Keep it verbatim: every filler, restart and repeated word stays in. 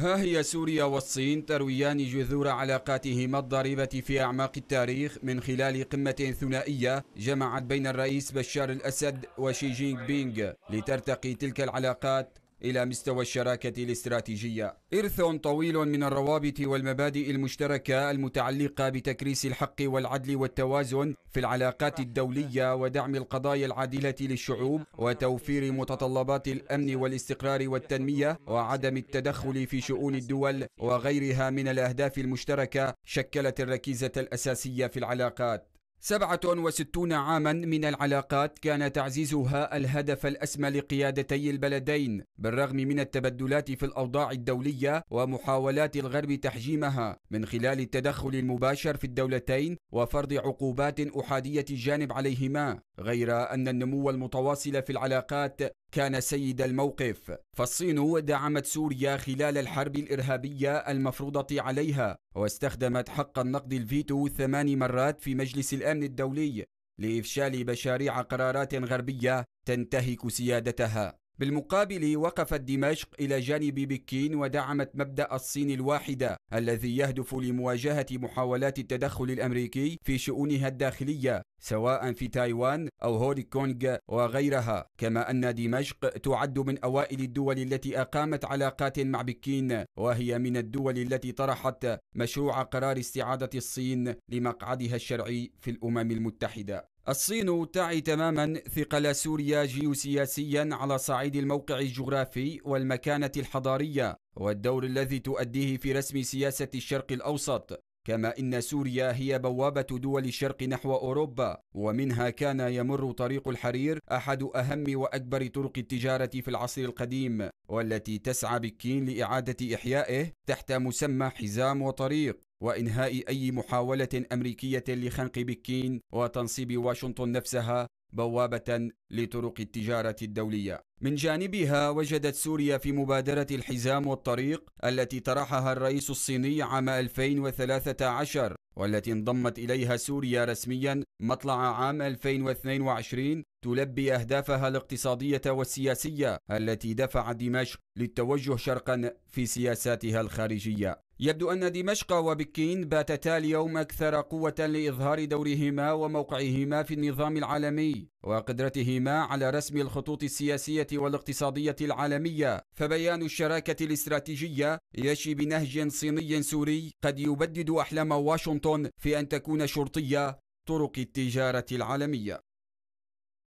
ها هي سوريا والصين ترويان جذور علاقاتهما الضاربة في أعماق التاريخ من خلال قمة ثنائية جمعت بين الرئيس بشار الأسد وشي جين بينغ لترتقي تلك العلاقات إلى مستوى الشراكة الاستراتيجية. إرث طويل من الروابط والمبادئ المشتركة المتعلقة بتكريس الحق والعدل والتوازن في العلاقات الدولية ودعم القضايا العادلة للشعوب وتوفير متطلبات الأمن والاستقرار والتنمية وعدم التدخل في شؤون الدول وغيرها من الأهداف المشتركة شكلت الركيزة الأساسية في العلاقات. سبعة وستون عاما من العلاقات كان تعزيزها الهدف الأسمى لقيادتي البلدين بالرغم من التبدلات في الأوضاع الدولية ومحاولات الغرب تحجيمها من خلال التدخل المباشر في الدولتين وفرض عقوبات أحادية الجانب عليهما، غير أن النمو المتواصل في العلاقات كان سيد الموقف. فالصين دعمت سوريا خلال الحرب الإرهابية المفروضة عليها واستخدمت حق النقد الفيتو ثمان مرات في مجلس الأمن الدولي لإفشال مشاريع قرارات غربية تنتهك سيادتها. بالمقابل وقفت دمشق إلى جانب بكين ودعمت مبدأ الصين الواحدة الذي يهدف لمواجهة محاولات التدخل الأمريكي في شؤونها الداخلية سواء في تايوان أو هونغ كونغ وغيرها، كما أن دمشق تعد من أوائل الدول التي أقامت علاقات مع بكين وهي من الدول التي طرحت مشروع قرار استعادة الصين لمقعدها الشرعي في الأمم المتحدة. الصين تعي تماما ثقل سوريا جيوسياسيا على صعيد الموقع الجغرافي والمكانة الحضارية والدور الذي تؤديه في رسم سياسة الشرق الأوسط، كما إن سوريا هي بوابة دول الشرق نحو أوروبا ومنها كان يمر طريق الحرير أحد أهم وأكبر طرق التجارة في العصر القديم والتي تسعى بكين لإعادة إحيائه تحت مسمى حزام وطريق وإنهاء أي محاولة أمريكية لخنق بكين وتنصيب واشنطن نفسها بوابة لطرق التجارة الدولية. من جانبها وجدت سوريا في مبادرة الحزام والطريق التي طرحها الرئيس الصيني عام ألفين وثلاثة عشر والتي انضمت إليها سوريا رسميا مطلع عام ألفين واثنين وعشرين تلبي أهدافها الاقتصادية والسياسية التي دفعت دمشق للتوجه شرقا في سياساتها الخارجية. يبدو أن دمشق وبكين باتتا اليوم أكثر قوة لإظهار دورهما وموقعهما في النظام العالمي وقدرتهما على رسم الخطوط السياسية والاقتصادية العالمية، فبيان الشراكة الاستراتيجية يشي بنهج صيني سوري قد يبدد أحلام واشنطن في أن تكون شرطية طرق التجارة العالمية.